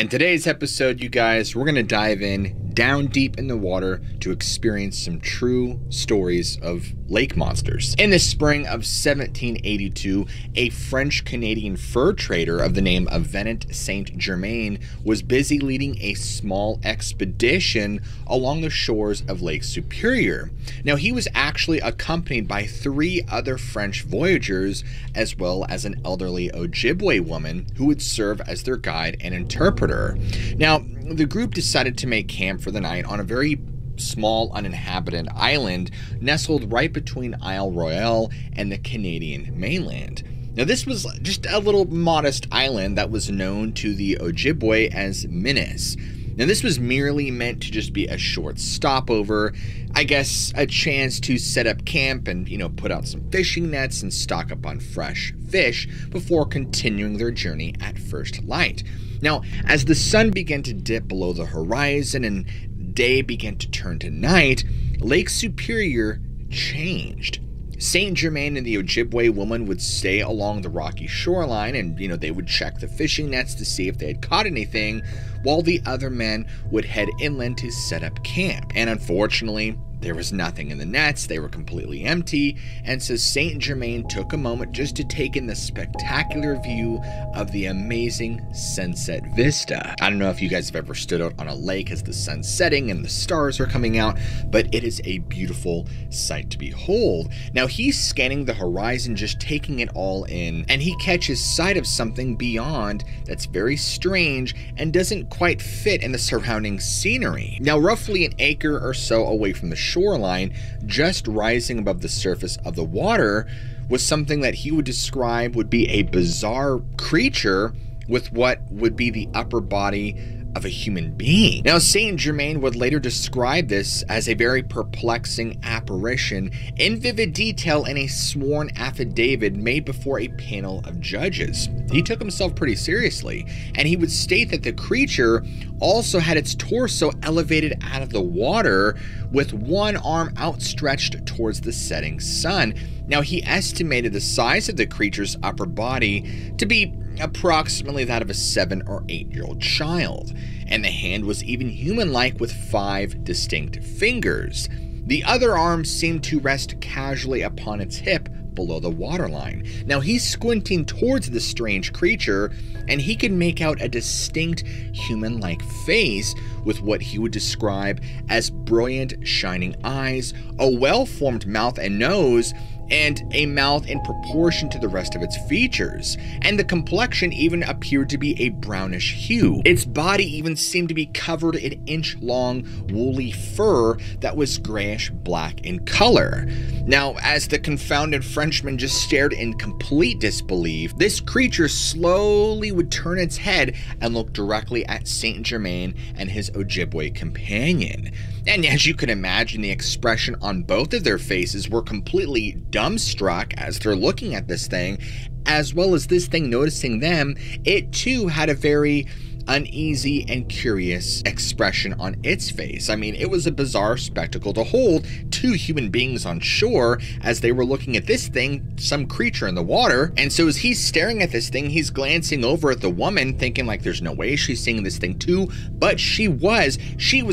In today's episode, you guys, we're going to dive in down deep in the water to experience some true stories of lake monsters. In the spring of 1782, a French-Canadian fur trader of the name of Venant Saint-Germain was busy leading a small expedition along the shores of Lake Superior. Now, he was actually accompanied by three other French voyagers, as well as an elderly Ojibwe woman who would serve as their guide and interpreter. Now, the group decided to make camp for the night on a very small uninhabited island nestled right between Isle Royale and the Canadian mainland. Now, this was just a little modest island that was known to the Ojibwe as Minas. Now, this was merely meant to just be a short stopover, I guess a chance to set up camp and, you know, put out some fishing nets and stock up on fresh fish before continuing their journey at first light. Now, as the sun began to dip below the horizon and day began to turn to night, Lake Superior changed. Saint Germain and the Ojibwe woman would stay along the rocky shoreline and, you know, they would check the fishing nets to see if they had caught anything, while the other men would head inland to set up camp. And unfortunately, there was nothing in the nets, they were completely empty, and so Saint Germain took a moment just to take in the spectacular view of the amazing sunset vista. I don't know if you guys have ever stood out on a lake as the sun's setting and the stars are coming out, but it is a beautiful sight to behold. Now, he's scanning the horizon, just taking it all in, and he catches sight of something beyond that's very strange and doesn't quite fit in the surrounding scenery. Now, roughly an acre or so away from the shoreline, just rising above the surface of the water, was something that he would describe would be a bizarre creature with what would be the upper body of a human being. Now, Saint Germain would later describe this as a very perplexing apparition in vivid detail in a sworn affidavit made before a panel of judges. He took himself pretty seriously, and he would state that the creature also had its torso elevated out of the water with one arm outstretched towards the setting sun. Now, he estimated the size of the creature's upper body to be approximately that of a 7- or 8-year-old child, and the hand was even human-like with 5 distinct fingers. The other arm seemed to rest casually upon its hip below the waterline. Now, he's squinting towards the strange creature, and he can make out a distinct human-like face with what he would describe as brilliant, shining eyes, a well-formed mouth and nose, and a mouth in proportion to the rest of its features, and the complexion even appeared to be a brownish hue. Its body even seemed to be covered in inch-long woolly fur that was grayish black in color. Now, as the confounded Frenchman just stared in complete disbelief, this creature slowly would turn its head and look directly at Saint Germain and his Ojibwe companion. And as you can imagine, the expression on both of their faces were completely dumbstruck as they're looking at this thing, as well as this thing noticing them. It too had a very uneasy and curious expression on its face. I mean, it was a bizarre spectacle to hold, two human beings on shore as they were looking at this thing, some creature in the water. And so as he's staring at this thing, he's glancing over at the woman thinking like there's no way she's seeing this thing too, but she was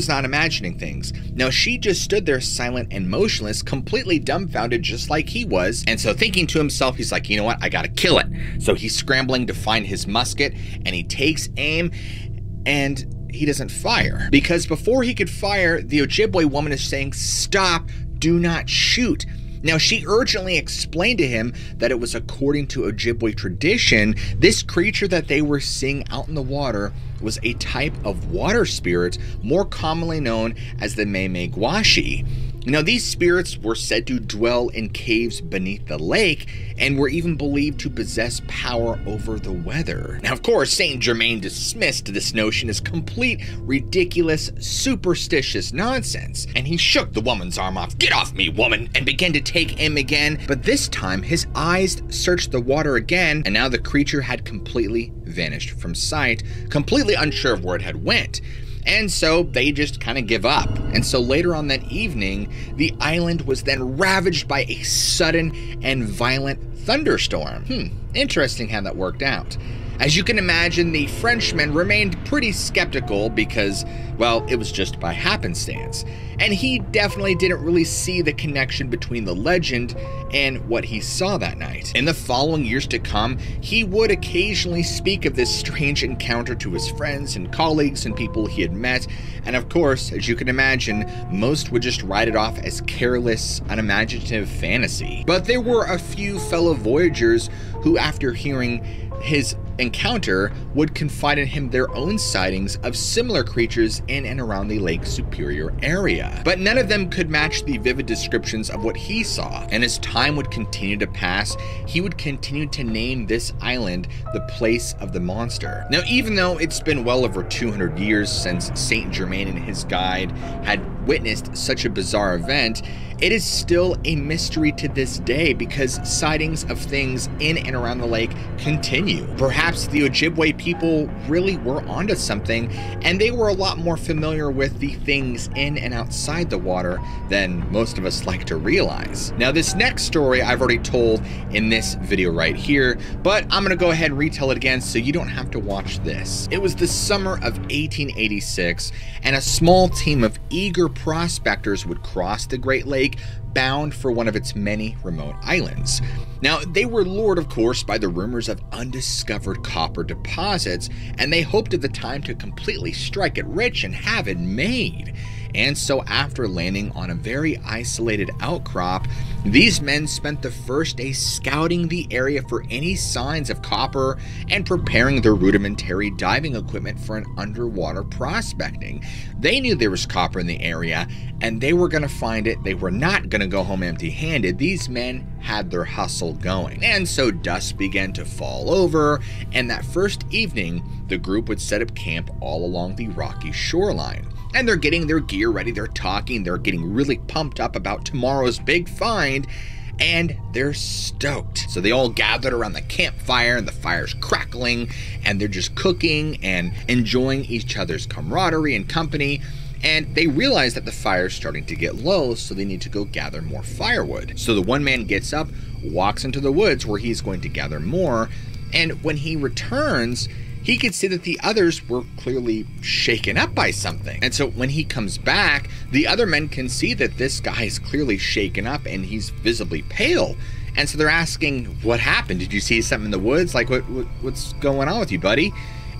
not imagining things. Now, she just stood there silent and motionless, completely dumbfounded, just like he was. And so thinking to himself, he's like, you know what, I gotta kill it. So he's scrambling to find his musket, and he takes aim, and he doesn't fire, because before he could fire, the Ojibwe woman is saying, "Stop, do not shoot." Now, she urgently explained to him that it was, according to Ojibwe tradition, this creature that they were seeing out in the water was a type of water spirit, more commonly known as the Memegwashi. Now, these spirits were said to dwell in caves beneath the lake and were even believed to possess power over the weather. Now, of course, Saint Germain dismissed this notion as complete, ridiculous, superstitious nonsense, and he shook the woman's arm off. "Get off me, woman!" and began to take aim again, but this time his eyes searched the water again, and now the creature had completely vanished from sight, completely unsure of where it had went. And so they just kind of give up. And so later on that evening, the island was then ravaged by a sudden and violent thunderstorm. Interesting how that worked out. As you can imagine, the Frenchman remained pretty skeptical because, well, it was just by happenstance, and he definitely didn't really see the connection between the legend and what he saw that night. In the following years to come, he would occasionally speak of this strange encounter to his friends and colleagues and people he had met, and of course, as you can imagine, most would just write it off as careless, unimaginative fantasy. But there were a few fellow voyagers who, after hearing his encounter, would confide in him their own sightings of similar creatures in and around the Lake Superior area. But none of them could match the vivid descriptions of what he saw, and as time would continue to pass, he would continue to name this island the Place of the Monster. Now, even though it's been well over 200 years since Saint-Germain and his guide had witnessed such a bizarre event, it is still a mystery to this day because sightings of things in and around the lake continue. Perhaps the Ojibwe people really were onto something, and they were a lot more familiar with the things in and outside the water than most of us like to realize. Now, this next story I've already told in this video right here, but I'm gonna go ahead and retell it again so you don't have to watch this. It was the summer of 1886, and a small team of eager prospectors would cross the Great Lake bound for one of its many remote islands. Now, they were lured, of course, by the rumors of undiscovered copper deposits, and they hoped at the time to completely strike it rich and have it made. And so, after landing on a very isolated outcrop, these men spent the first day scouting the area for any signs of copper and preparing their rudimentary diving equipment for an underwater prospecting. They knew there was copper in the area, and they were going to find it. They were not going to go home empty-handed. These men had their hustle going. And so dusk began to fall over, and that first evening, the group would set up camp all along the rocky shoreline. And they're getting their gear ready, they're talking, they're getting really pumped up about tomorrow's big find, and they're stoked. So they all gathered around the campfire, and the fire's crackling, and they're just cooking and enjoying each other's camaraderie and company. And they realize that the fire's starting to get low, so they need to go gather more firewood. So the one man gets up, walks into the woods where he's going to gather more, and when he returns, he could see that the others were clearly shaken up by something. And so when he comes back, the other men can see that this guy is clearly shaken up and he's visibly pale. And so they're asking, what happened? Did you see something in the woods? Like, what's going on with you, buddy?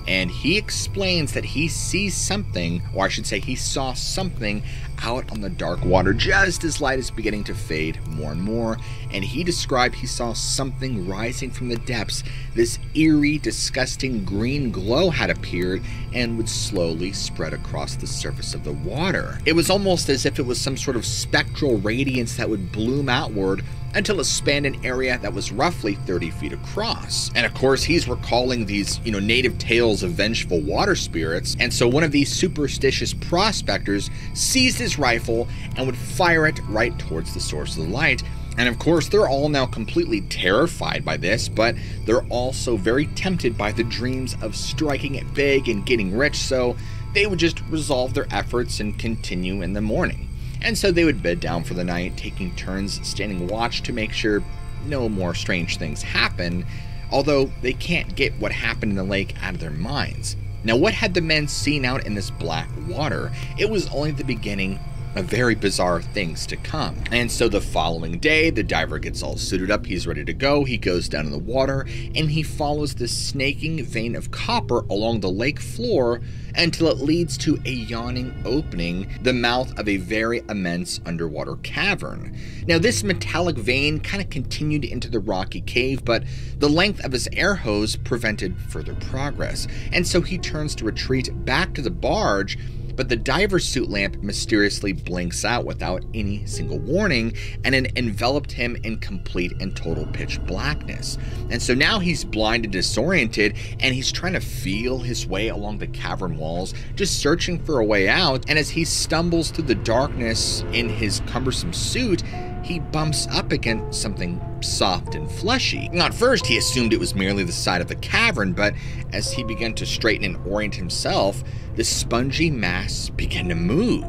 And he explains that he sees something, or I should say he saw something out on the dark water just as light is beginning to fade more and more. And he described he saw something rising from the depths. This eerie, disgusting green glow had appeared and would slowly spread across the surface of the water. It was almost as if it was some sort of spectral radiance that would bloom outward until it spanned an area that was roughly 30 feet across. And of course, he's recalling these, native tales of vengeful water spirits. And so one of these superstitious prospectors seized his rifle and would fire it right towards the source of the light. And of course, they're all now completely terrified by this, but they're also very tempted by the dreams of striking it big and getting rich, so they would just resolve their efforts and continue in the morning. And so they would bed down for the night, taking turns standing watch to make sure no more strange things happen, although they can't get what happened in the lake out of their minds. Now, what had the men seen out in this black water? It was only the beginning of very bizarre things to come. And so the following day, the diver gets all suited up, he's ready to go, he goes down in the water, and he follows this snaking vein of copper along the lake floor until it leads to a yawning opening, the mouth of a very immense underwater cavern. Now, this metallic vein kind of continued into the rocky cave, but the length of his air hose prevented further progress. And so he turns to retreat back to the barge, but the diver suit lamp mysteriously blinks out without any single warning, and it enveloped him in complete and total pitch blackness. And so now he's blind and disoriented, and he's trying to feel his way along the cavern walls, just searching for a way out. And as he stumbles through the darkness in his cumbersome suit, he bumps up against something soft and fleshy. Now, at first, he assumed it was merely the side of the cavern, but as he began to straighten and orient himself, the spongy mass began to move.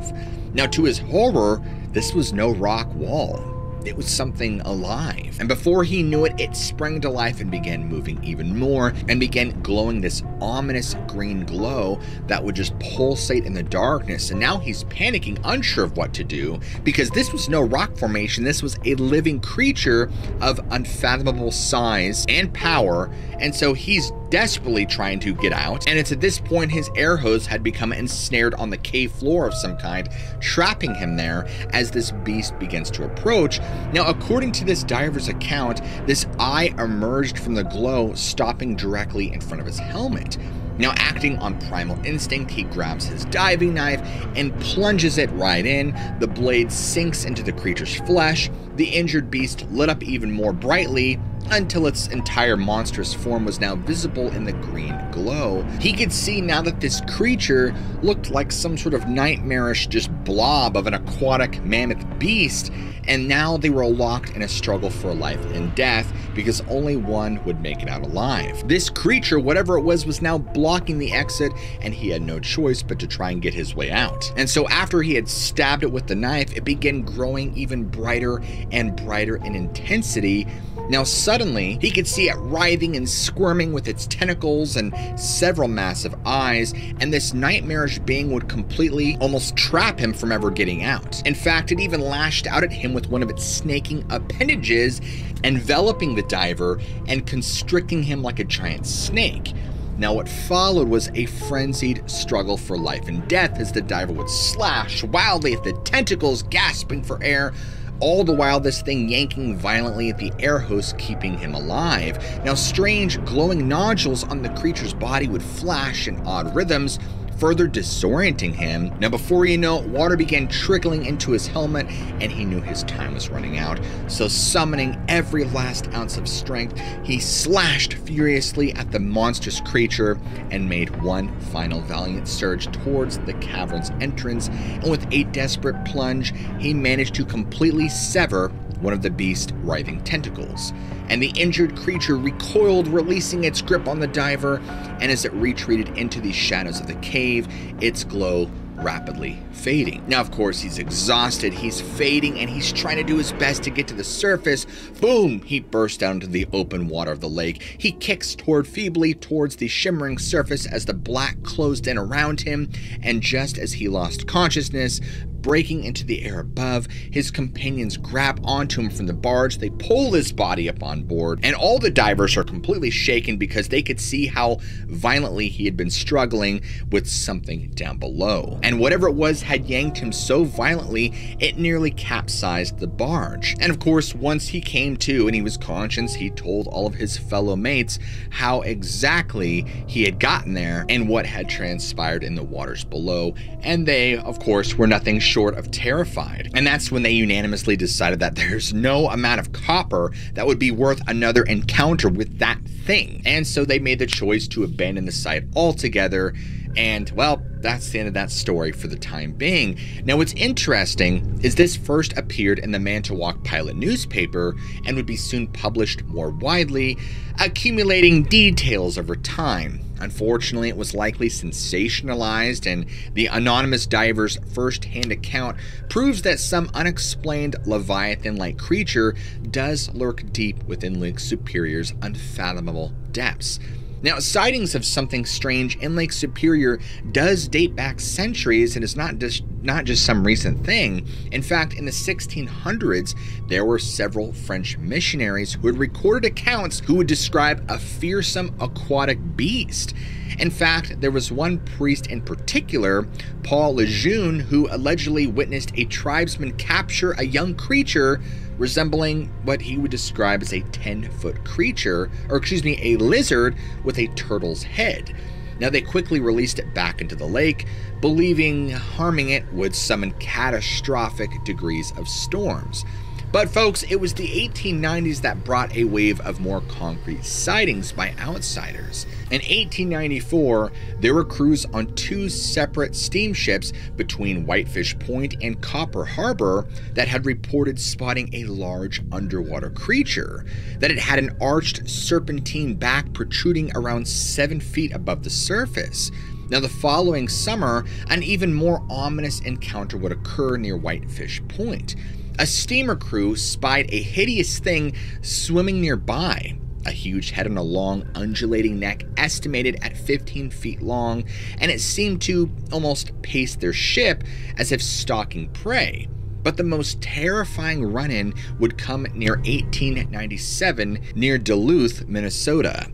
Now, to his horror, this was no rock wall. It was something alive. And before he knew it, it sprang to life and began moving even more and began glowing this ominous green glow that would just pulsate in the darkness. And now he's panicking, unsure of what to do, because this was no rock formation. This was a living creature of unfathomable size and power. And so he's desperately trying to get out. And it's at this point his air hose had become ensnared on the cave floor of some kind, trapping him there as this beast begins to approach. Now, according to this diver's account, this eye emerged from the glow, stopping directly in front of his helmet. Now, acting on primal instinct, he grabs his diving knife and plunges it right in. The blade sinks into the creature's flesh. The injured beast lit up even more brightly until its entire monstrous form was now visible in the green glow. He could see now that this creature looked like some sort of nightmarish just blob of an aquatic mammoth beast, and now they were locked in a struggle for life and death because only one would make it out alive. This creature, whatever it was now blocking the exit, and he had no choice but to try and get his way out. And so after he had stabbed it with the knife, it began growing even brighter and brighter in intensity. Now suddenly, he could see it writhing and squirming with its tentacles and several massive eyes, and this nightmarish being would completely almost trap him from ever getting out. In fact, it even lashed out at him with one of its snaking appendages, enveloping the diver and constricting him like a giant snake. Now what followed was a frenzied struggle for life and death as the diver would slash wildly at the tentacles, gasping for air, all the while this thing yanking violently at the air hose, keeping him alive. Now strange glowing nodules on the creature's body would flash in odd rhythms, further disorienting him. Now before you know it, water began trickling into his helmet and he knew his time was running out. So summoning every last ounce of strength, he slashed furiously at the monstrous creature and made one final valiant surge towards the cavern's entrance. And with a desperate plunge, he managed to completely sever one of the beast's writhing tentacles. And the injured creature recoiled, releasing its grip on the diver, and as it retreated into the shadows of the cave, its glow rapidly fading. Now, of course, he's exhausted, he's fading, and he's trying to do his best to get to the surface. Boom! He bursts down into the open water of the lake. He kicks feebly towards the shimmering surface as the black closed in around him, and just as he lost consciousness, breaking into the air above, his companions grab onto him from the barge. They pull his body up on board, and all the divers are completely shaken because they could see how violently he had been struggling with something down below. And whatever it was had yanked him so violently, it nearly capsized the barge. And of course, once he came to and he was conscious, he told all of his fellow mates how exactly he had gotten there and what had transpired in the waters below. And they, of course, were nothing short of terrified. And that's when they unanimously decided that there's no amount of copper that would be worth another encounter with that thing. And so they made the choice to abandon the site altogether. And well, that's the end of that story for the time being. Now, what's interesting is this first appeared in the Manitowoc Pilot newspaper and would be soon published more widely, accumulating details over time. Unfortunately, it was likely sensationalized, and the anonymous diver's first-hand account proves that some unexplained Leviathan-like creature does lurk deep within Lake Superior's unfathomable depths. Now, sightings of something strange in Lake Superior does date back centuries and is not just some recent thing. In fact, in the 1600s, there were several French missionaries who had recorded accounts who would describe a fearsome aquatic beast. In fact, there was one priest in particular, Paul Lejeune, who allegedly witnessed a tribesman capture a young creature resembling what he would describe as a 10-foot creature, or excuse me, a lizard with a turtle's head. Now, they quickly released it back into the lake, believing harming it would summon catastrophic degrees of storms. But folks, it was the 1890s that brought a wave of more concrete sightings by outsiders. In 1894, there were crews on two separate steamships between Whitefish Point and Copper Harbor that had reported spotting a large underwater creature, that it had an arched serpentine back protruding around 7 feet above the surface. Now, the following summer, an even more ominous encounter would occur near Whitefish Point. a steamer crew spied a hideous thing swimming nearby. A huge head on a long, undulating neck estimated at 15 feet long, and it seemed to almost pace their ship as if stalking prey. But the most terrifying run-in would come near 1897 near Duluth, Minnesota.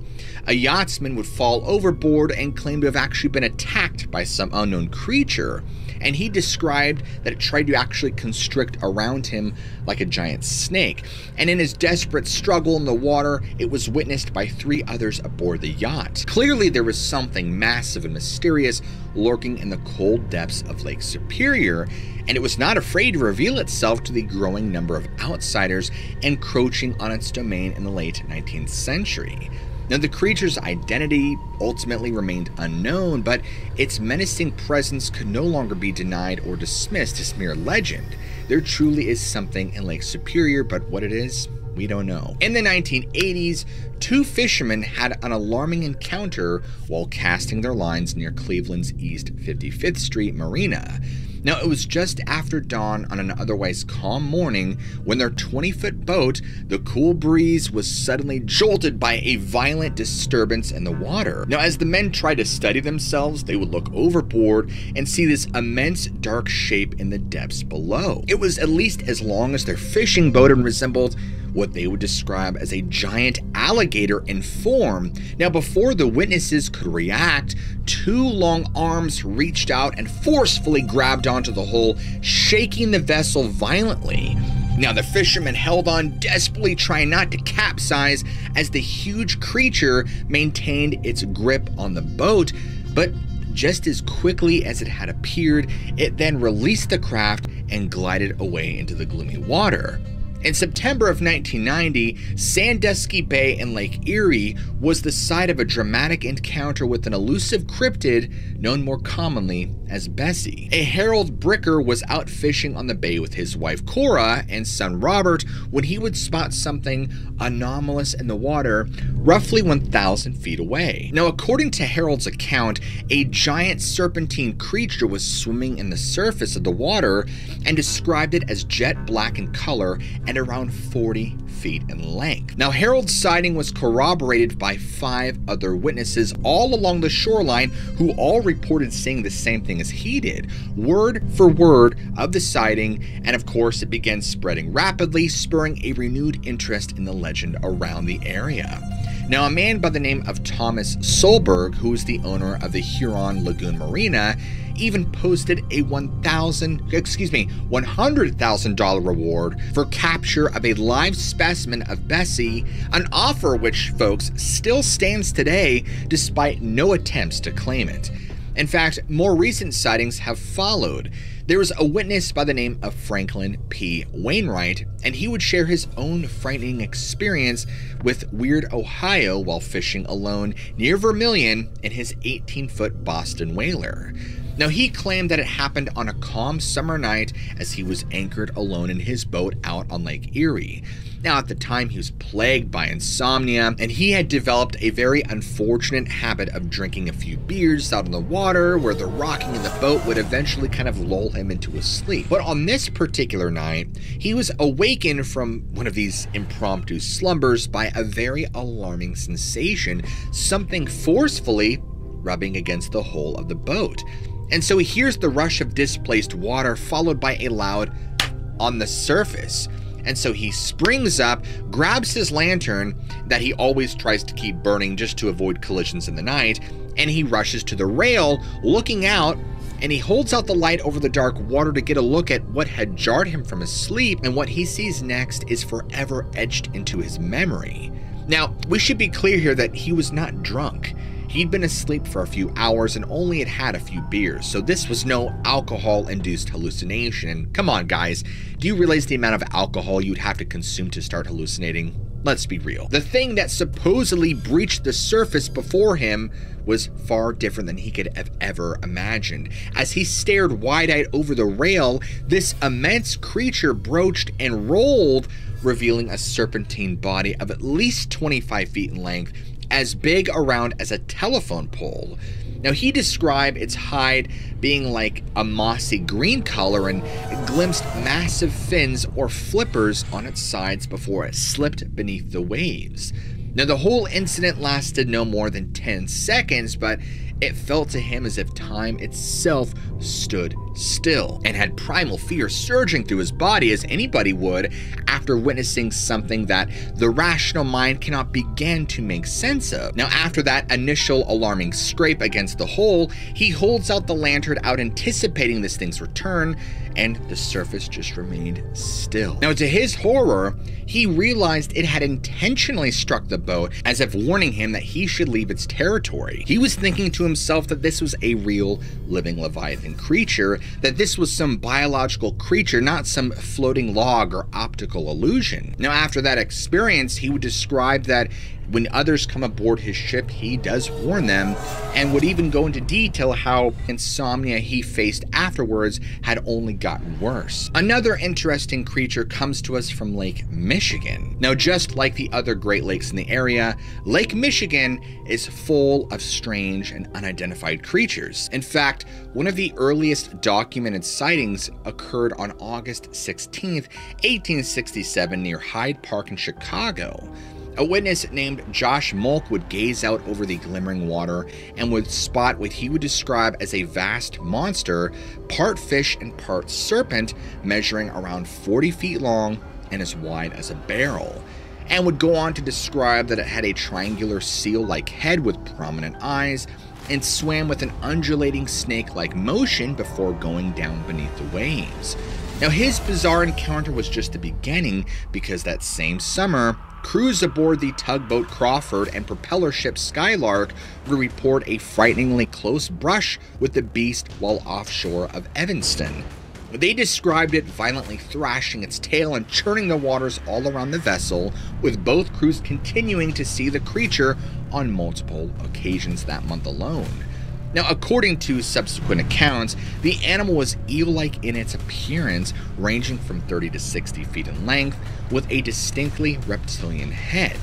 A yachtsman would fall overboard and claim to have actually been attacked by some unknown creature, and he described that it tried to actually constrict around him like a giant snake. And in his desperate struggle in the water, it was witnessed by 3 others aboard the yacht. Clearly, there was something massive and mysterious lurking in the cold depths of Lake Superior, and it was not afraid to reveal itself to the growing number of outsiders encroaching on its domain in the late 19th century. Now, the creature's identity ultimately remained unknown, but its menacing presence could no longer be denied or dismissed as mere legend. There truly is something in Lake Superior, but what it is, we don't know. In the 1980s, 2 fishermen had an alarming encounter while casting their lines near Cleveland's East 55th Street Marina. Now, it was just after dawn on an otherwise calm morning when their 20-foot boat, the cool breeze, was suddenly jolted by a violent disturbance in the water. Now, as the men tried to steady themselves, they would look overboard and see this immense dark shape in the depths below. It was at least as long as their fishing boat and resembled what they would describe as a giant alligator in form. Now, before the witnesses could react, 2 long arms reached out and forcefully grabbed onto the hull, shaking the vessel violently. Now, the fishermen held on, desperately trying not to capsize as the huge creature maintained its grip on the boat, but just as quickly as it had appeared, it then released the craft and glided away into the gloomy water. In September of 1990, Sandusky Bay in Lake Erie was the site of a dramatic encounter with an elusive cryptid known more commonly as Bessie. A Harold Bricker was out fishing on the bay with his wife Cora and son Robert when he would spot something anomalous in the water roughly 1,000 feet away. Now, according to Harold's account, a giant serpentine creature was swimming in the surface of the water and described it as jet black in color and around 40 feet in length. Now, Harold's sighting was corroborated by 5 other witnesses all along the shoreline who all reported seeing the same thing as he did, word for word of the sighting, and of course it began spreading rapidly, spurring a renewed interest in the legend around the area. Now, a man by the name of Thomas Solberg, who is the owner of the Huron Lagoon Marina, even posted a $100,000 reward for capture of a live specimen of Bessie, an offer which, folks, still stands today despite no attempts to claim it. In fact, more recent sightings have followed. There was a witness by the name of Franklin P. Wainwright, and he would share his own frightening experience with Weird, Ohio, while fishing alone near Vermilion in his 18-foot Boston whaler. Now, he claimed that it happened on a calm summer night as he was anchored alone in his boat out on Lake Erie. Now, at the time, he was plagued by insomnia, and he had developed a very unfortunate habit of drinking a few beers out on the water, where the rocking in the boat would eventually kind of lull him into a sleep. But on this particular night, he was awakened from one of these impromptu slumbers by a very alarming sensation, something forcefully rubbing against the hull of the boat. And so he hears the rush of displaced water followed by a loud on the surface. And so he springs up, grabs his lantern that he always tries to keep burning just to avoid collisions in the night, and he rushes to the rail, looking out, and he holds out the light over the dark water to get a look at what had jarred him from his sleep, and what he sees next is forever etched into his memory. Now, we should be clear here that he was not drunk. He'd been asleep for a few hours and only had a few beers, so this was no alcohol-induced hallucination. And come on, guys, do you realize the amount of alcohol you'd have to consume to start hallucinating? Let's be real. The thing that supposedly breached the surface before him was far different than he could have ever imagined. As he stared wide-eyed over the rail, this immense creature broached and rolled, revealing a serpentine body of at least 25 feet in length, as big around as a telephone pole. Now, he described its hide being like a mossy green color and glimpsed massive fins or flippers on its sides before it slipped beneath the waves. Now, the whole incident lasted no more than 10 seconds, but it felt to him as if time itself stood still and had primal fear surging through his body, as anybody would after witnessing something that the rational mind cannot begin to make sense of. Now, after that initial alarming scrape against the hull, he holds out the lantern out anticipating this thing's return, and the surface just remained still. Now, to his horror, he realized it had intentionally struck the boat as if warning him that he should leave its territory. He was thinking to himself that this was a real living Leviathan creature, that this was some biological creature, not some floating log or optical illusion. Now, after that experience, he would describe that when others come aboard his ship, he does warn them, and would even go into detail how insomnia he faced afterwards had only gotten worse. Another interesting creature comes to us from Lake Michigan. Now, just like the other Great Lakes in the area, Lake Michigan is full of strange and unidentified creatures. In fact, one of the earliest documented sightings occurred on August 16th, 1867, near Hyde Park in Chicago. A witness named Josh Mulk would gaze out over the glimmering water and would spot what he would describe as a vast monster, part fish and part serpent, measuring around 40 feet long and as wide as a barrel, and would go on to describe that it had a triangular seal-like head with prominent eyes and swam with an undulating snake-like motion before going down beneath the waves. Now, his bizarre encounter was just the beginning, because that same summer, crews aboard the tugboat Crawford and propeller ship Skylark would report a frighteningly close brush with the beast while offshore of Evanston. They described it violently thrashing its tail and churning the waters all around the vessel, with both crews continuing to see the creature on multiple occasions that month alone. Now, according to subsequent accounts, the animal was eel-like in its appearance, ranging from 30 to 60 feet in length, with a distinctly reptilian head.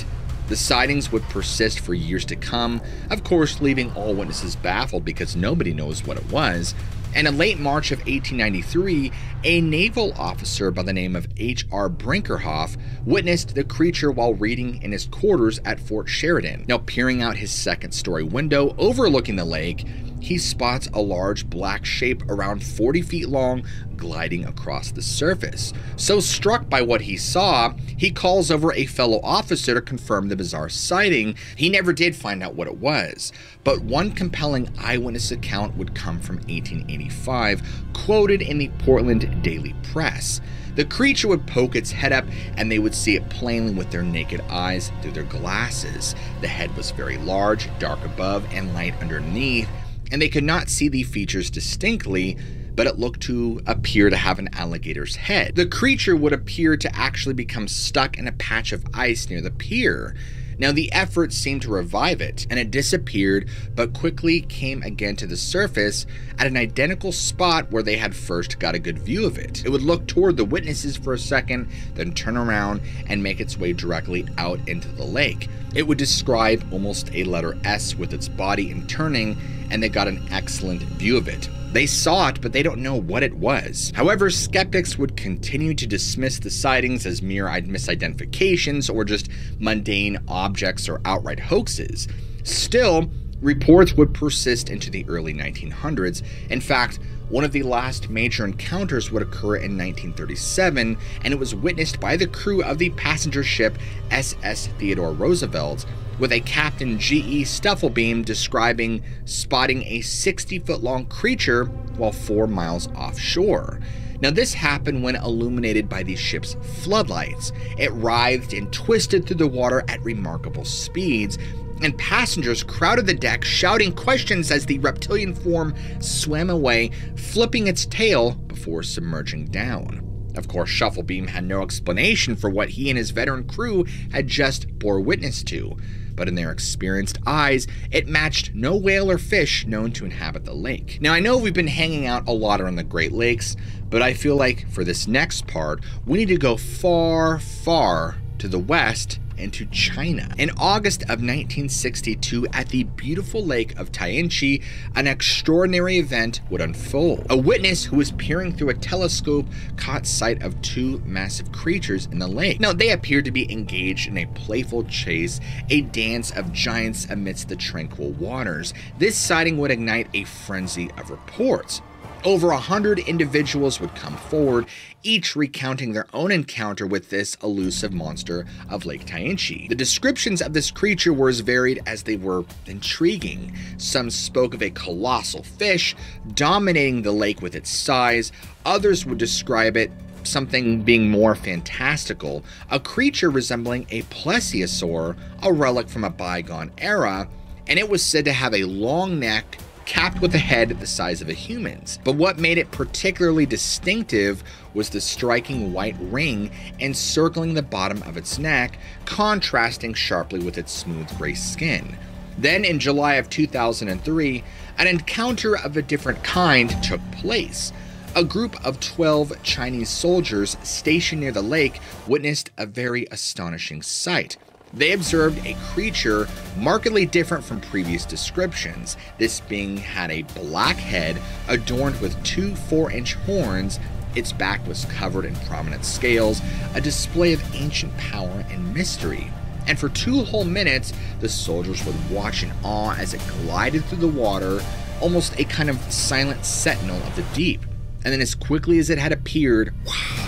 The sightings would persist for years to come, of course leaving all witnesses baffled because nobody knows what it was. And in late March of 1893, a naval officer by the name of H.R. Brinkerhoff witnessed the creature while reading in his quarters at Fort Sheridan. Now, peering out his second-story window overlooking the lake, he spots a large black shape around 40 feet long gliding across the surface. So struck by what he saw, he calls over a fellow officer to confirm the bizarre sighting. He never did find out what it was, but one compelling eyewitness account would come from 1885, quoted in the Portland Daily Press. The creature would poke its head up, and they would see it plainly with their naked eyes through their glasses. The head was very large, dark above and light underneath, and they could not see the features distinctly, but it looked to appear to have an alligator's head. The creature would appear to actually become stuck in a patch of ice near the pier. Now, the efforts seemed to revive it, and it disappeared, but quickly came again to the surface at an identical spot where they had first got a good view of it. It would look toward the witnesses for a second, then turn around and make its way directly out into the lake. It would describe almost a letter S with its body in turning, and they got an excellent view of it. They saw it, but they don't know what it was. However, skeptics would continue to dismiss the sightings as mere misidentifications or just mundane objects or outright hoaxes. Still, reports would persist into the early 1900s. In fact, one of the last major encounters would occur in 1937, and it was witnessed by the crew of the passenger ship SS Theodore Roosevelt, with a Captain G.E. Stufflebeam describing spotting a 60-foot-long creature while 4 miles offshore. Now, this happened when illuminated by the ship's floodlights. It writhed and twisted through the water at remarkable speeds, and passengers crowded the deck shouting questions as the reptilian form swam away, flipping its tail before submerging down. Of course, Shufflebeam had no explanation for what he and his veteran crew had just bore witness to, but in their experienced eyes, it matched no whale or fish known to inhabit the lake. Now, I know we've been hanging out a lot around the Great Lakes, but I feel like for this next part, we need to go far, far to the west and to China. In August of 1962, at the beautiful lake of Tianchi, an extraordinary event would unfold. A witness who was peering through a telescope caught sight of two massive creatures in the lake. Now, they appeared to be engaged in a playful chase, a dance of giants amidst the tranquil waters. This sighting would ignite a frenzy of reports. Over 100 individuals would come forward, each recounting their own encounter with this elusive monster of Lake Tianchi. The descriptions of this creature were as varied as they were intriguing. Some spoke of a colossal fish dominating the lake with its size. Others would describe it something being more fantastical, a creature resembling a plesiosaur, a relic from a bygone era, and it was said to have a long neck capped with a head the size of a human's. But what made it particularly distinctive was the striking white ring encircling the bottom of its neck, contrasting sharply with its smooth gray skin. Then in July of 2003, an encounter of a different kind took place. A group of 12 Chinese soldiers stationed near the lake witnessed a very astonishing sight. They observed a creature markedly different from previous descriptions. This being had a black head adorned with two 4-inch horns. Its back was covered in prominent scales, a display of ancient power and mystery. And for 2 whole minutes, the soldiers would watch in awe as it glided through the water, almost a kind of silent sentinel of the deep. And then as quickly as it had appeared,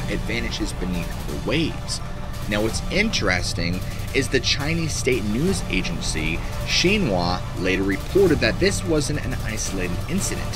it vanishes beneath the waves. Now, what's interesting is the Chinese state news agency, Xinhua, later reported that this wasn't an isolated incident.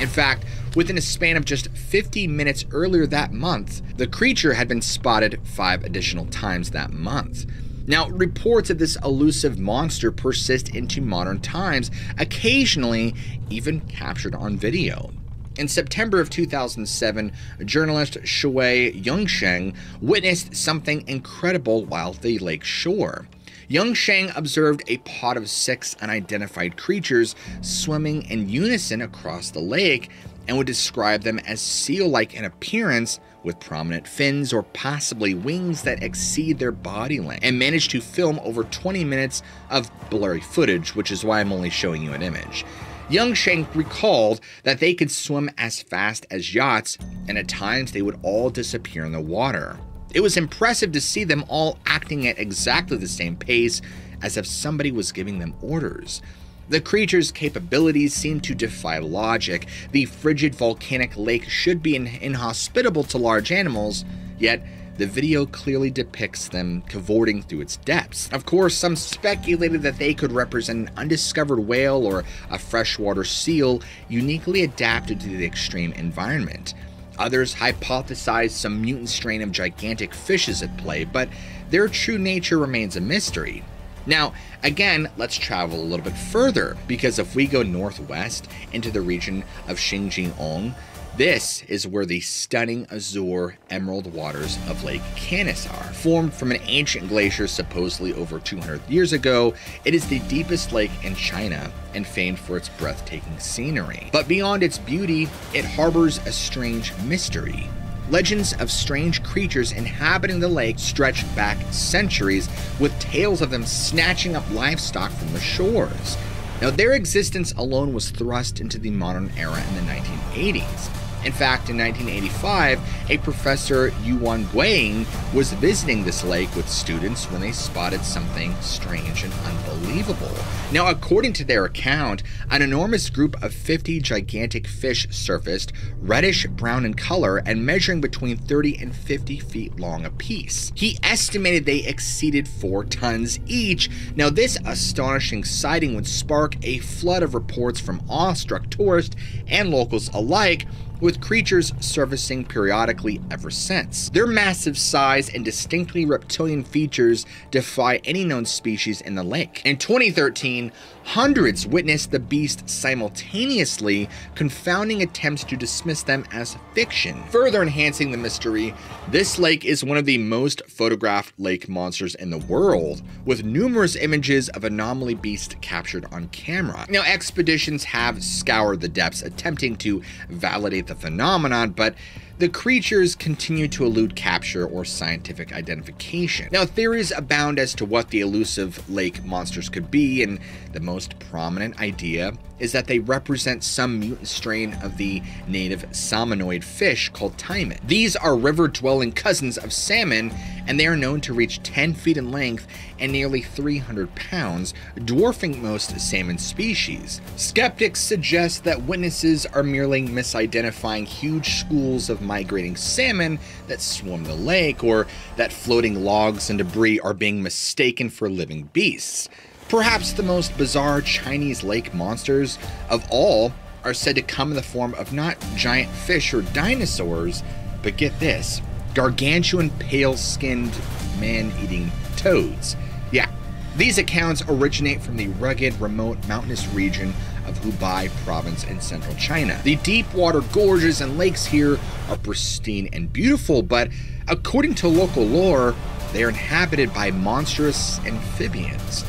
In fact, within a span of just 50 minutes earlier that month, the creature had been spotted 5 additional times that month. Now, reports of this elusive monster persist into modern times, occasionally even captured on video. In September of 2007, journalist Shui Yongsheng witnessed something incredible while at the lake shore. Yongsheng observed a pod of 6 unidentified creatures swimming in unison across the lake and would describe them as seal-like in appearance, with prominent fins or possibly wings that exceed their body length, and managed to film over 20 minutes of blurry footage, which is why I'm only showing you an image. Yongsheng recalled that they could swim as fast as yachts, and at times they would all disappear in the water. It was impressive to see them all acting at exactly the same pace, as if somebody was giving them orders. The creature's capabilities seemed to defy logic. The frigid volcanic lake should be inhospitable to large animals, yet the video clearly depicts them cavorting through its depths. Of course, some speculated that they could represent an undiscovered whale or a freshwater seal uniquely adapted to the extreme environment. Others hypothesized some mutant strain of gigantic fishes at play, but their true nature remains a mystery. Now, again, let's travel a little bit further, because if we go northwest into the region of Xinjiang, this is where the stunning azure emerald waters of Lake Canis are. Formed from an ancient glacier supposedly over 200 years ago, it is the deepest lake in China and famed for its breathtaking scenery. But beyond its beauty, it harbors a strange mystery. Legends of strange creatures inhabiting the lake stretch back centuries, with tales of them snatching up livestock from the shores. Now, their existence alone was thrust into the modern era in the 1980s. In fact, in 1985, a professor Yuan Guang was visiting this lake with students when they spotted something strange and unbelievable. Now, according to their account, an enormous group of 50 gigantic fish surfaced, reddish-brown in color and measuring between 30 and 50 feet long apiece. He estimated they exceeded 4 tons each. Now, this astonishing sighting would spark a flood of reports from awestruck tourists and locals alike, with creatures surfacing periodically ever since. Their massive size and distinctly reptilian features defy any known species in the lake. In 2013, hundreds witnessed the beast simultaneously, confounding attempts to dismiss them as fiction. Further enhancing the mystery, this lake is one of the most photographed lake monsters in the world, with numerous images of anomaly beasts captured on camera. Now, expeditions have scoured the depths attempting to validate the the phenomenon, but the creatures continue to elude capture or scientific identification. Now, theories abound as to what the elusive lake monsters could be, and the most prominent idea is that they represent some mutant strain of the native salmonoid fish called taimen. These are river-dwelling cousins of salmon, and they are known to reach 10 feet in length and nearly 300 pounds, dwarfing most salmon species. Skeptics suggest that witnesses are merely misidentifying huge schools of migrating salmon that swarm the lake, or that floating logs and debris are being mistaken for living beasts. Perhaps the most bizarre Chinese lake monsters of all are said to come in the form of not giant fish or dinosaurs, but get this, gargantuan pale-skinned man-eating toads. Yeah, these accounts originate from the rugged, remote, mountainous region of Hubei province in central China. The deep water gorges and lakes here are pristine and beautiful, but according to local lore, they are inhabited by monstrous amphibians.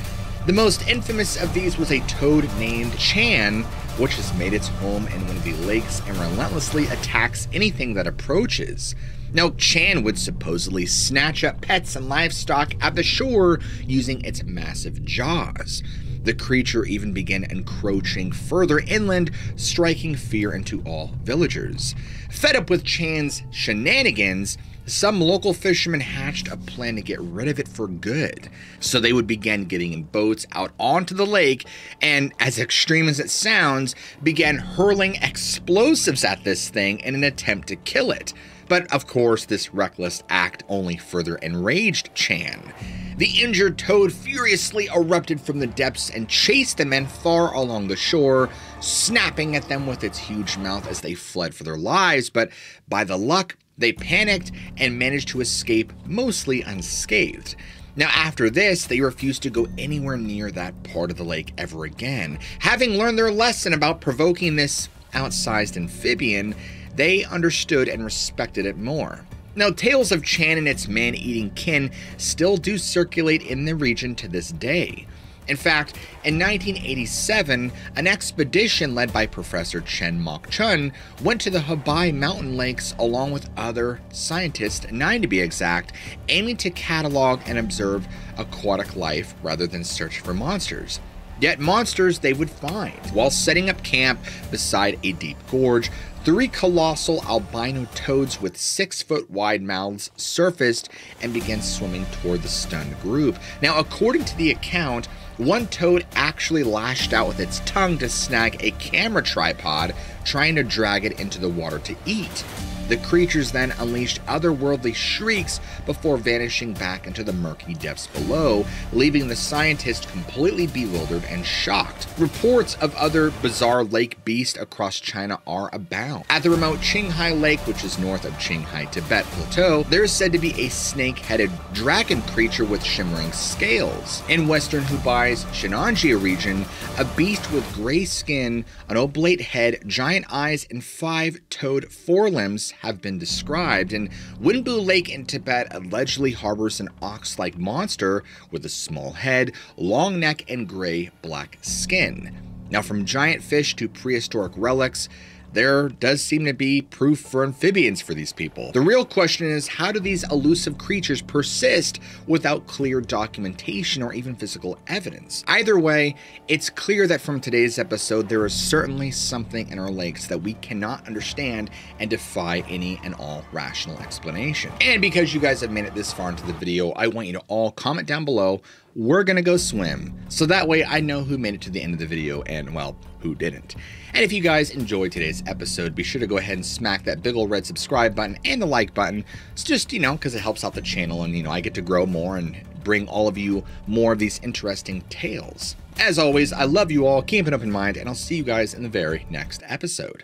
The most infamous of these was a toad named Chan, which has made its home in one of the lakes and relentlessly attacks anything that approaches. Now, Chan would supposedly snatch up pets and livestock at the shore using its massive jaws. The creature even began encroaching further inland, striking fear into all villagers. Fed up with Chan's shenanigans, some local fishermen hatched a plan to get rid of it for good. So they would begin getting in boats out onto the lake and, as extreme as it sounds, began hurling explosives at this thing in an attempt to kill it. But of course, this reckless act only further enraged Chan. The injured toad furiously erupted from the depths and chased the men far along the shore, snapping at them with its huge mouth as they fled for their lives. But by the luck, they panicked and managed to escape mostly unscathed. Now, after this, they refused to go anywhere near that part of the lake ever again. Having learned their lesson about provoking this outsized amphibian, they understood and respected it more. Now, tales of Chan and its man-eating kin still do circulate in the region to this day. In fact, in 1987, an expedition led by Professor Chen Mok-chun went to the Hubei mountain lakes along with other scientists, 9 to be exact, aiming to catalog and observe aquatic life rather than search for monsters. Yet monsters they would find. While setting up camp beside a deep gorge, 3 colossal albino toads with 6-foot-wide mouths surfaced and began swimming toward the stunned group. Now, according to the account, one toad actually lashed out with its tongue to snag a camera tripod, trying to drag it into the water to eat. The creatures then unleashed otherworldly shrieks before vanishing back into the murky depths below, leaving the scientist completely bewildered and shocked. Reports of other bizarre lake beasts across China are abound. At the remote Qinghai Lake, which is north of Qinghai, Tibet Plateau, there is said to be a snake-headed dragon creature with shimmering scales. In western Hubei's Shenanji region, a beast with gray skin, an oblate head, giant eyes, and 5 toed forelimbs have been described, and Winbu Lake in Tibet allegedly harbors an ox-like monster with a small head, long neck, and gray-black skin. Now, from giant fish to prehistoric relics, there does seem to be proof for amphibians for these people. The real question is, how do these elusive creatures persist without clear documentation or even physical evidence? Either way, it's clear that from today's episode, there is certainly something in our lakes that we cannot understand and defy any and all rational explanation. And because you guys have made it this far into the video, I want you to all comment down below, "We're gonna go swim," so that way I know who made it to the end of the video and, well, who didn't. And if you guys enjoyed today's episode, be sure to go ahead and smack that big ol' red subscribe button and the like button. It's just, you know, because it helps out the channel and, you know, I get to grow more and bring all of you more of these interesting tales. As always, I love you all, keep an open mind, and I'll see you guys in the very next episode.